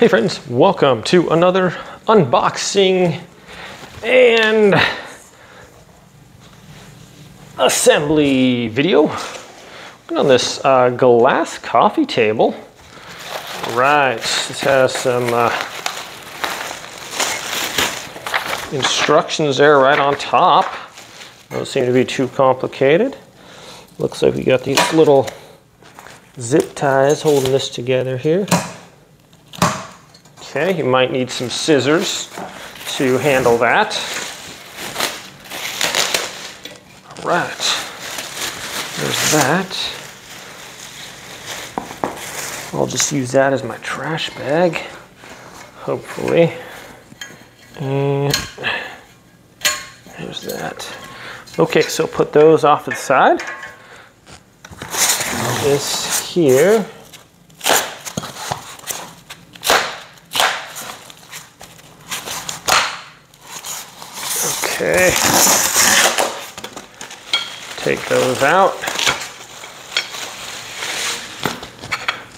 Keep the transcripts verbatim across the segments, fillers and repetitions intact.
Hey friends, welcome to another unboxing and assembly video. We're on this uh, glass coffee table. Right, this has some uh, instructions there right on top. Don't seem to be too complicated. Looks like we got these little zip ties holding this together here. Okay, you might need some scissors to handle that. All right, there's that. I'll just use that as my trash bag, hopefully. And there's that. Okay, so put those off to the side. This here. Okay, take those out.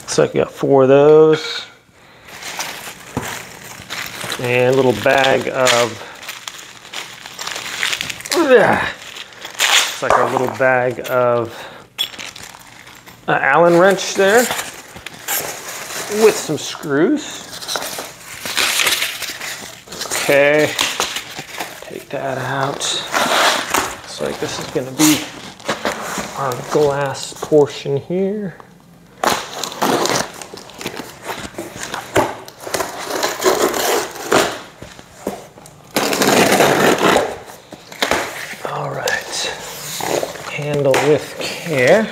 Looks like we got four of those. And a little bag of, it's like our little bag of an Allen wrench there with some screws. Okay. Take that out. Looks like this is going to be our glass portion here. All right, handle with care.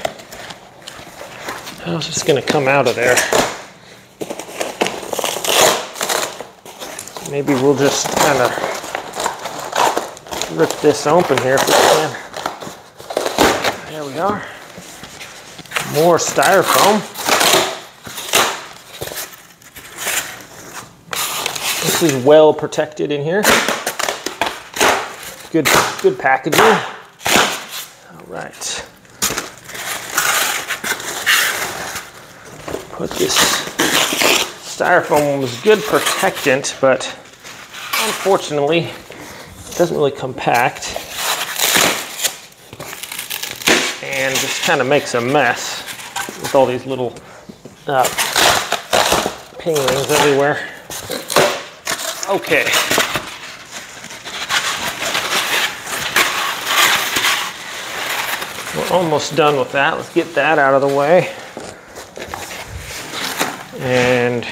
How's this going to come out of there? Maybe we'll just kind of rip this open here if we can. There we are. More styrofoam. This is well protected in here. Good, good packaging. All right. Put this styrofoam was good protectant, but unfortunately, doesn't really compact and just kind of makes a mess with all these little uh, pinglings everywhere. Okay. We're almost done with that. Let's get that out of the way. And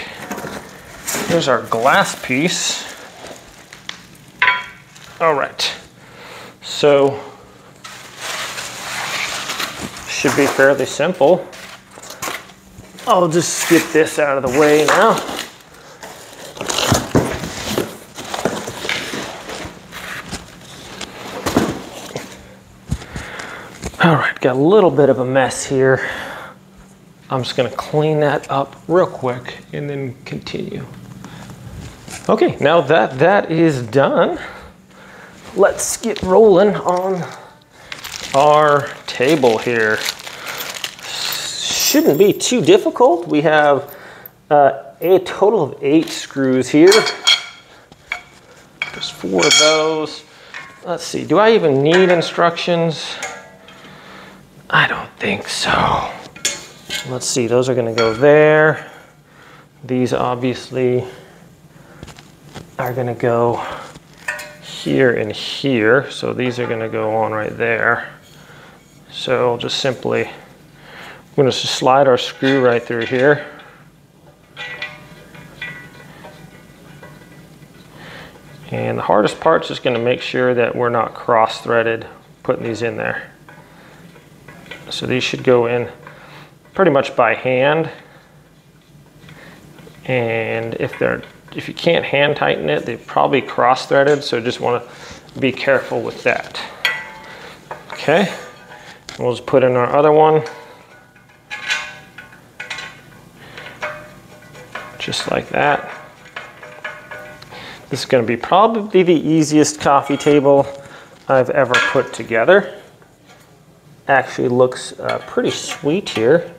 here's our glass piece. All right, so should be fairly simple. I'll just get this out of the way now. All right, got a little bit of a mess here. I'm just gonna clean that up real quick and then continue. Okay, now that that is done, let's get rolling on our table here. Shouldn't be too difficult. We have uh, a total of eight screws here. There's four of those. Let's see, do I even need instructions? I don't think so. Let's see, those are gonna go there. These obviously are gonna go here and here, so these are going to go on right there. So I'll just simply, I'm going to slide our screw right through here, and the hardest part is just going to make sure that we're not cross-threaded putting these in there. So these should go in pretty much by hand, and if they're If you can't hand tighten it, they've probably cross-threaded, so just want to be careful with that. Okay, and we'll just put in our other one, just like that. This is going to be probably the easiest coffee table I've ever put together. Actually looks uh, pretty sweet here.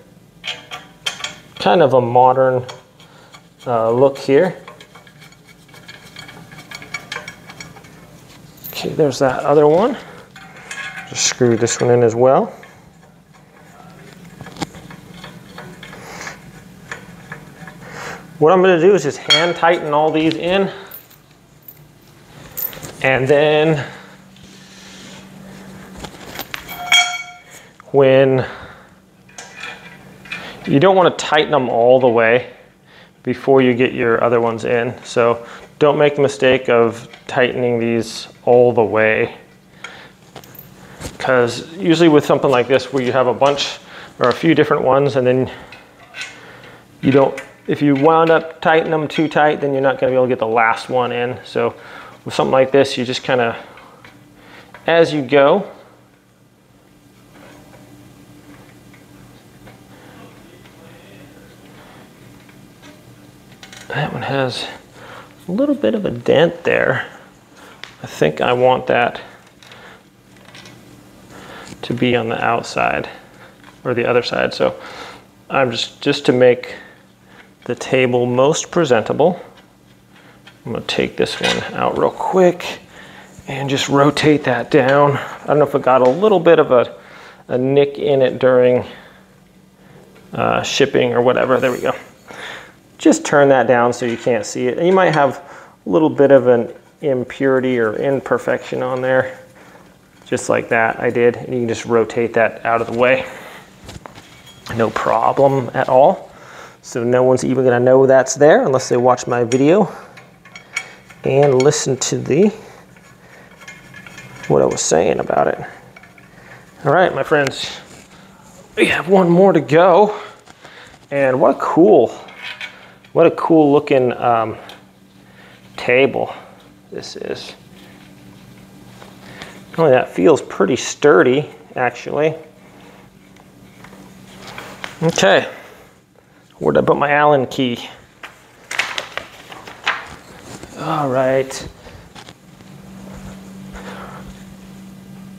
Kind of a modern uh, look here. Okay, there's that other one. Just screw this one in as well. What I'm going to do is just hand tighten all these in, and then when you don't want to tighten them all the way before you get your other ones in, so don't make the mistake of tightening these all the way, because usually with something like this where you have a bunch or a few different ones and then you don't, if you wound up tightening them too tight, then you're not going to be able to get the last one in. So with something like this, you just kind of, as you go, that one has a little bit of a dent there. I think I want that to be on the outside or the other side. So I'm just, just to make the table most presentable, I'm going to take this one out real quick and just rotate that down. I don't know if it got a little bit of a, a nick in it during uh, shipping or whatever. There we go. Just turn that down so you can't see it. And you might have a little bit of an impurity or imperfection on there, just like that I did. And you can just rotate that out of the way. No problem at all. So no one's even going to know that's there unless they watch my video and listen to the what I was saying about it. All right, my friends, we have one more to go. And what a cool, what a cool looking um, table this is. Only that feels pretty sturdy, actually. Okay. Where'd I put my Allen key? All right.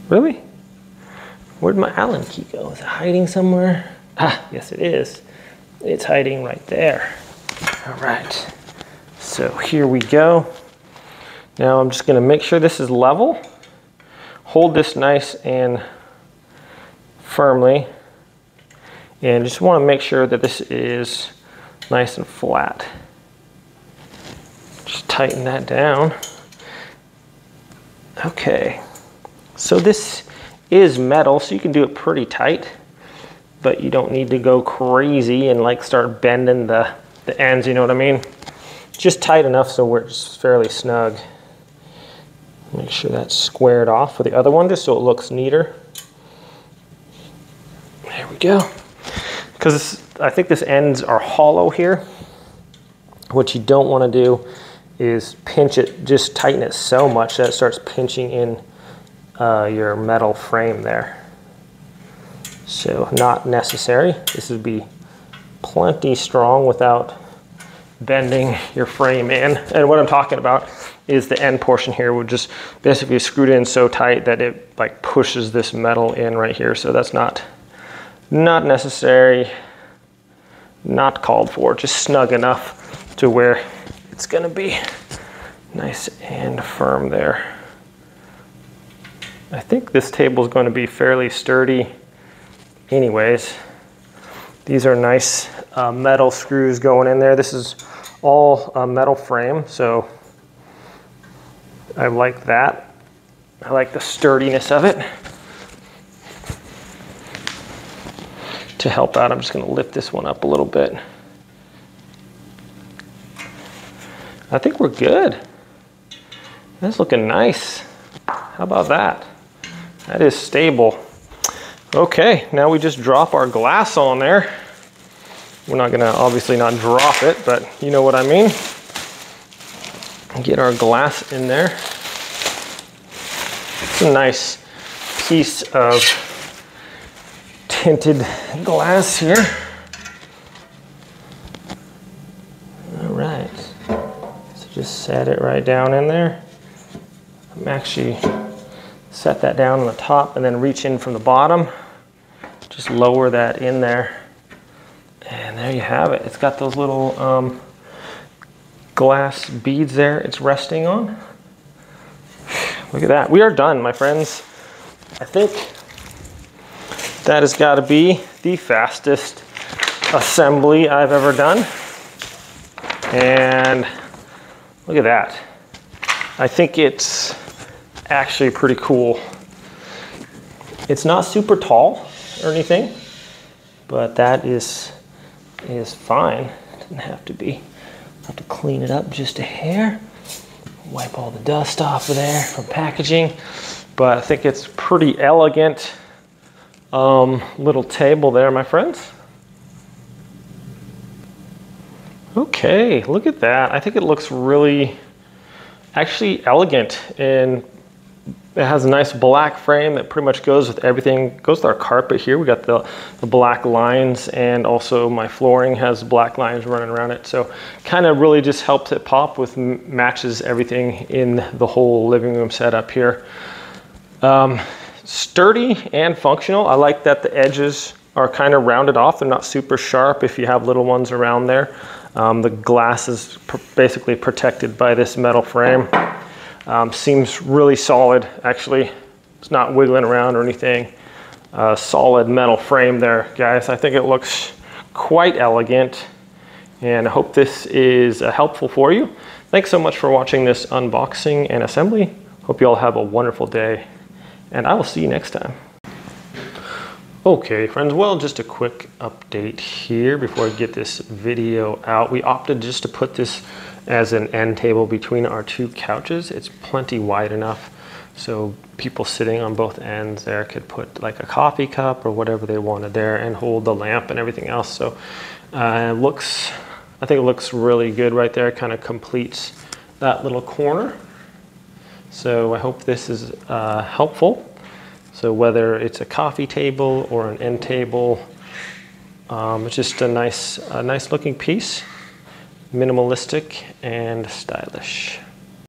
Really? Where'd my Allen key go? Is it hiding somewhere? Ah, yes it is. It's hiding right there. All right. So here we go. Now I'm just gonna make sure this is level. Hold this nice and firmly. And just want to make sure that this is nice and flat. Just tighten that down. Okay, so this is metal, so you can do it pretty tight, but you don't need to go crazy and like start bending the, the ends, you know what I mean? Just tight enough so where it's fairly snug. Make sure that's squared off with the other one just so it looks neater. There we go. Because I think this ends are hollow here. What you don't want to do is pinch it, just tighten it so much that it starts pinching in uh, your metal frame there. So not necessary. This would be plenty strong without bending your frame in. And what I'm talking about is the end portion here would just basically screwed in so tight that it like pushes this metal in right here. So that's not Not necessary, not called for, just snug enough to where it's gonna be nice and firm there. I think this table is going to be fairly sturdy anyways. These are nice uh, metal screws going in there. This is all a metal frame, so I like that. I like the sturdiness of it. To help out, I'm just going to lift this one up a little bit. I think we're good. That's looking nice. How about that? That is stable. Okay, now we just drop our glass on there. We're not going to obviously not drop it, but you know what I mean. Get our glass in there. It's a nice piece of tinted glass here. All right, so just set it right down in there. I'm actually set that down on the top and then reach in from the bottom. Just lower that in there. And there you have it. It's got those little um, glass beads there it's resting on. Look at that. We are done, my friends. I think that has got to be the fastest assembly I've ever done. And look at that. I think it's actually pretty cool. It's not super tall or anything, but that is is fine. It doesn't have to be. I'll have to clean it up just a hair. Wipe all the dust off of there from packaging. But I think it's pretty elegant um, little table there, my friends. Okay, look at that. I think it looks really actually elegant, and it has a nice black frame that pretty much goes with everything. Goes with our carpet here. We got the, the black lines, and also my flooring has black lines running around it. So kind of really just helps it pop with matches everything in the whole living room setup here. Um, sturdy and functional. I like that the edges are kind of rounded off. They're not super sharp if you have little ones around there. Um, the glass is pr basically protected by this metal frame. Um, seems really solid, actually. It's not wiggling around or anything. Uh, solid metal frame there, guys. I think it looks quite elegant, and I hope this is uh, helpful for you. Thanks so much for watching this unboxing and assembly. Hope you all have a wonderful day, and I will see you next time. Okay, friends, well, just a quick update here before I get this video out. We opted just to put this as an end table between our two couches. It's plenty wide enough so people sitting on both ends there could put like a coffee cup or whatever they wanted there and hold the lamp and everything else. So uh, it looks, I think it looks really good right there. It kind of completes that little corner. So I hope this is uh, helpful. So whether it's a coffee table or an end table, um, it's just a nice, a nice looking piece, minimalistic and stylish.